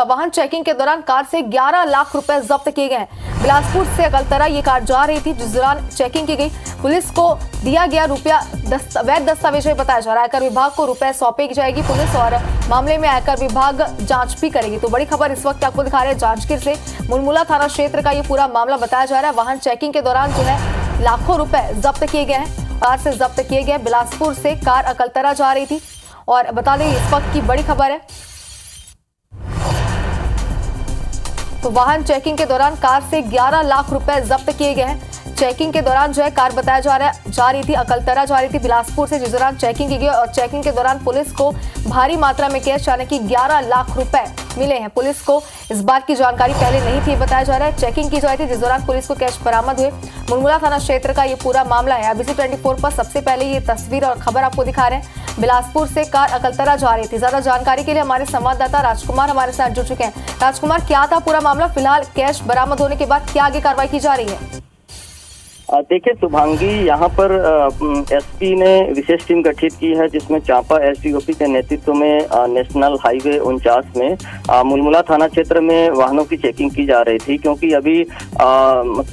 वाहन चेकिंग के दौरान कार से 11 लाख रुपए जब्त किए गए हैं। बिलासपुर से अगलतरा ये कार जा रही थी, जिस दौरान चेकिंग की गई। पुलिस को दिया गया रुपया वैध दस्तावेज में बताया जा रहा है। आयकर विभाग को रुपए सौंपी जाएगी पुलिस और मामले में आयकर विभाग जांच भी करेगी। तो बड़ी खबर इस वक्त आपको दिखा रहे हैं जांजगीर से। मुलमुला थाना क्षेत्र का ये पूरा मामला बताया जा रहा है। वाहन चेकिंग के दौरान जो है लाखों रुपए जब्त किए गए हैं, कार से जब्त किए गए। बिलासपुर से कार अकलतरा जा रही थी और बता दें इस वक्त की बड़ी खबर है। तो वाहन चेकिंग के दौरान कार से 11 लाख रुपए जब्त किए गए हैं। चेकिंग के दौरान जो है कार बताया जा रहा है जा रही थी अकलतरा जा रही थी बिलासपुर से, जिस दौरान चेकिंग की गई और चेकिंग के दौरान पुलिस को भारी मात्रा में कैश यानी कि 11 लाख रुपए मिले हैं। पुलिस को इस बात की जानकारी पहले नहीं थी, बताया जा रहा है। चेकिंग की जा रही थी जिस दौरान पुलिस को कैश बरामद हुए। मुलमुला थाना क्षेत्र का ये पूरा मामला है। IBC24 पर सबसे पहले ये तस्वीर और खबर आपको दिखा रहे हैं। बिलासपुर से कार अकलतरा जा रही थी। ज्यादा जानकारी के लिए हमारे संवाददाता राजकुमार हमारे साथ जुड़ चुके हैं। राजकुमार, क्या था पूरा मामला, फिलहाल कैश बरामद होने के बाद क्या आगे कार्रवाई की जा रही है? देखिए शुभांगी, यहाँ पर एसपी ने विशेष टीम गठित की है, जिसमें चांपा एसडीओपी के नेतृत्व में नेशनल हाईवे 49 में मुलमुला थाना क्षेत्र में वाहनों की चेकिंग की जा रही थी, क्योंकि अभी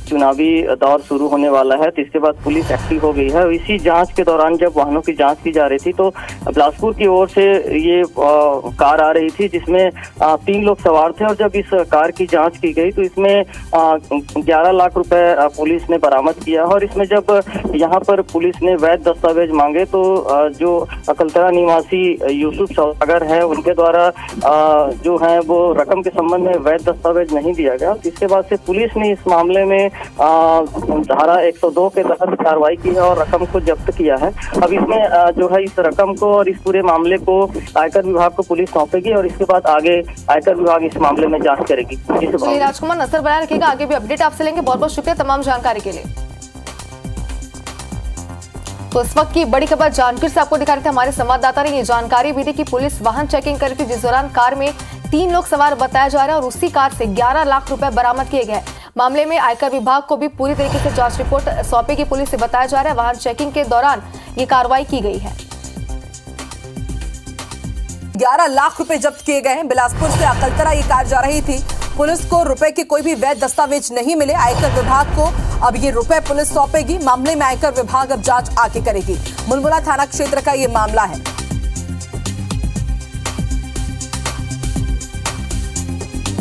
चुनावी दौर शुरू होने वाला है। तो इसके बाद पुलिस एक्टिव हो गई है। इसी जांच के दौरान जब वाहनों की जांच की जा रही थी तो बिलासपुर की ओर से ये कार आ रही थी, जिसमें 3 लोग सवार थे। और जब इस कार की जाँच की गई तो इसमें 11 लाख रुपए पुलिस ने बरामद। और इसमें जब यहाँ पर पुलिस ने वैध दस्तावेज मांगे तो जो अकलतरा निवासी यूसुफ सागर है उनके द्वारा जो है वो रकम के संबंध में वैध दस्तावेज नहीं दिया गया। इसके बाद से पुलिस ने इस मामले में धारा 102 के तहत कार्रवाई की है और रकम को जब्त किया है। अब इसमें जो है इस रकम को और इस पूरे मामले को आयकर विभाग को पुलिस सौंपेगी और इसके बाद आगे आयकर विभाग इस मामले में जाँच करेगी। राजकुमार, नजर बनाए रखेगा, आगे भी अपडेट आपसे लेंगे। बहुत बहुत शुक्रिया तमाम जानकारी के लिए। तो इस वक्त की बड़ी खबर जांजगीर से आपको दिखा रहे थे। हमारे संवाददाता ने ये जानकारी भी दी कि पुलिस वाहन चेकिंग कर रही थी, जिस दौरान कार में 3 लोग सवार बताया जा रहा है और उसी कार से 11 लाख रुपए बरामद किए गए। मामले में आयकर विभाग को भी पूरी तरीके से जांच रिपोर्ट सौंपेगी पुलिस से बताया जा रहा है। वाहन चेकिंग के दौरान ये कार्रवाई की गई है। 11 लाख रुपए जब्त किए गए हैं। बिलासपुर से अकलतरा ये कार जा रही थी। पुलिस को रुपए के कोई भी वैध दस्तावेज नहीं मिले। आयकर विभाग को अब ये रुपए पुलिस सौंपेगी। मामले में आयकर विभाग अब जांच आगे करेगी। मुलमुला थाना क्षेत्र का ये मामला है।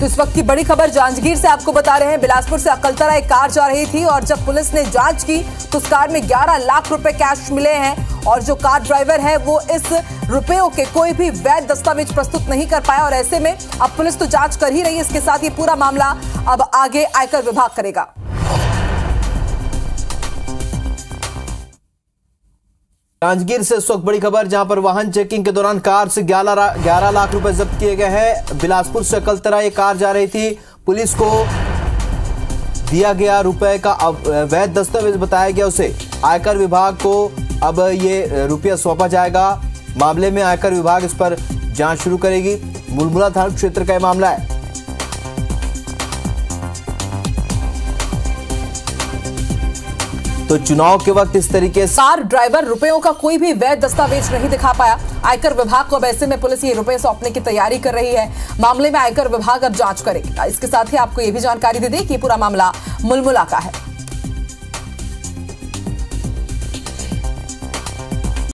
तो इस वक्त की बड़ी खबर जांजगीर से आपको बता रहे हैं। बिलासपुर से अकलतरा एक कार जा रही थी और जब पुलिस ने जांच की तो उस कार में 11 लाख रुपए कैश मिले हैं और जो कार ड्राइवर है वो इस रुपयों के कोई भी वैध दस्तावेज प्रस्तुत नहीं कर पाया और ऐसे में अब पुलिस तो जांच कर ही रही है। इसके साथ ये पूरा मामला अब आगे आयकर विभाग करेगा। जांजगीर से इस वक्त बड़ी खबर, जहां पर वाहन चेकिंग के दौरान कार से 11 लाख रुपए जब्त किए गए हैं। बिलासपुर से अकलतरा ये कार जा रही थी। पुलिस को दिया गया रुपए का वैध दस्तावेज बताया गया उसे। आयकर विभाग को अब ये रुपया सौंपा जाएगा। मामले में आयकर विभाग इस पर जांच शुरू करेगी। मुलमुला थाना क्षेत्र का यह मामला है। तो चुनाव के वक्त इस तरीके से कार ड्राइवर रुपयों का कोई भी वैध दस्तावेज नहीं दिखा पाया। आयकर विभाग को अब ऐसे में पुलिस ये रुपए सौंपने की तैयारी कर रही है। मामले में आयकर विभाग अब जांच करेगा। इसके साथ ही आपको ये भी जानकारी दे दें कि पूरा मामला मुलमुला का है।